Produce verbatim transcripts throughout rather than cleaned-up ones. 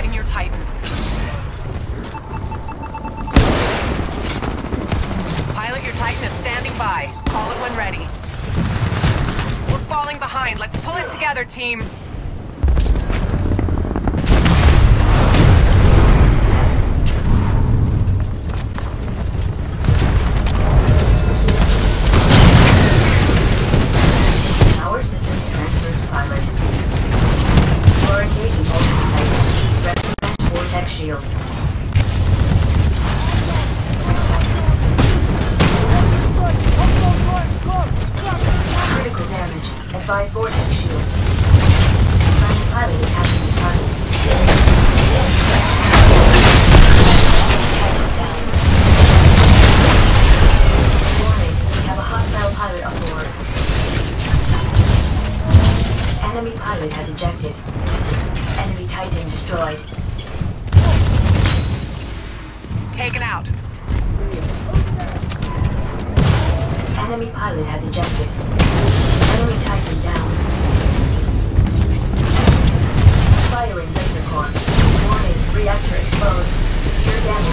getting your Titan. Pilot, your Titan is standing by. Call it when ready. We're falling behind. Let's pull it together, team. Enemy pilot has ejected. Enemy Titan down. Firing laser core. Warning, reactor exposed. Severe damage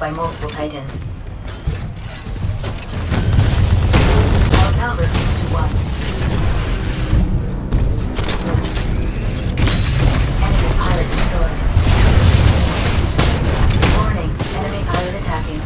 by multiple Titans. Our power reduced to one. Enemy pilot destroyed. Warning, enemy pilot attacking.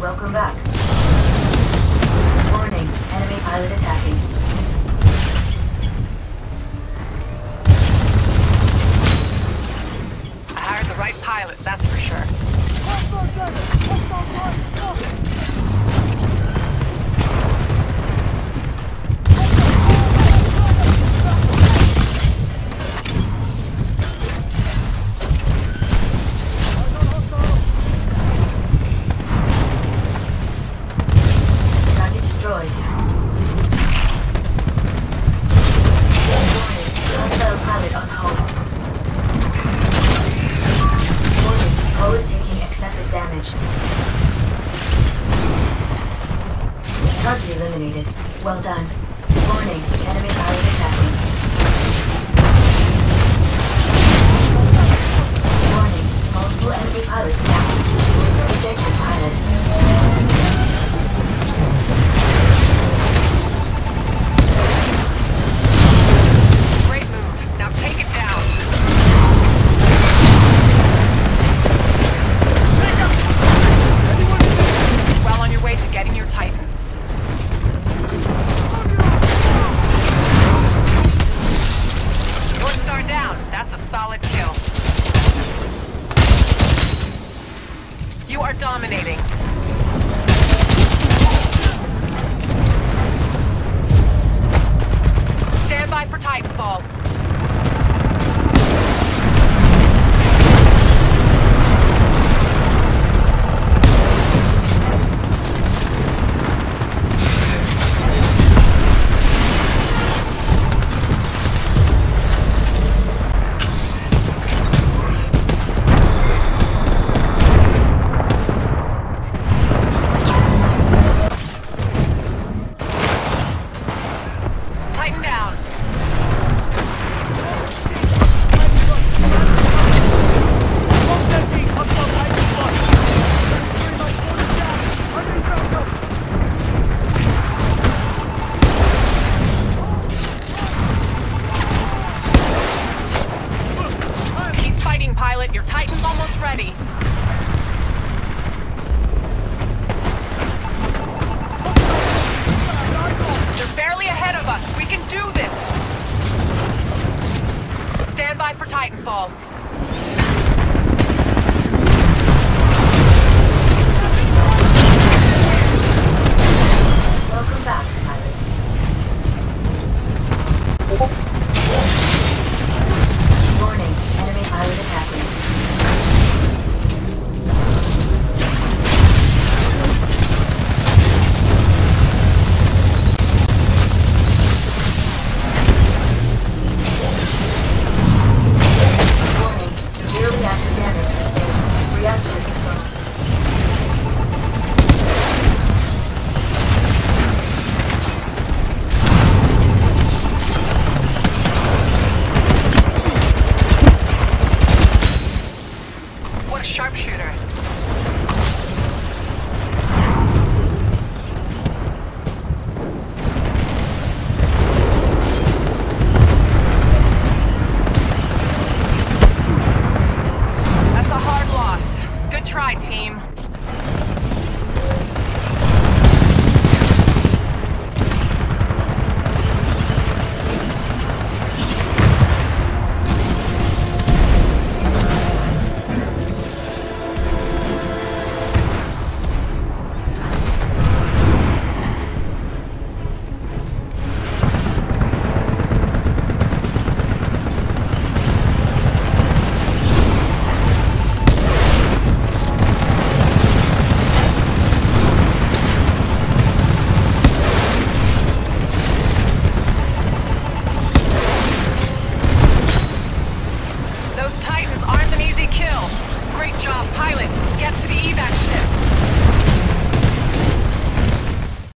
Welcome back. Warning, enemy pilot attacking. I hired the right pilot, that's for sure. Titanfall. Your Titan's almost ready. They're barely ahead of us. We can do this. Stand by for Titanfall. Welcome back, pilot. Sharpshooter. That's a hard loss. Good try, team. Those Titans aren't an easy kill. Great job, pilot. Get to the evac ship.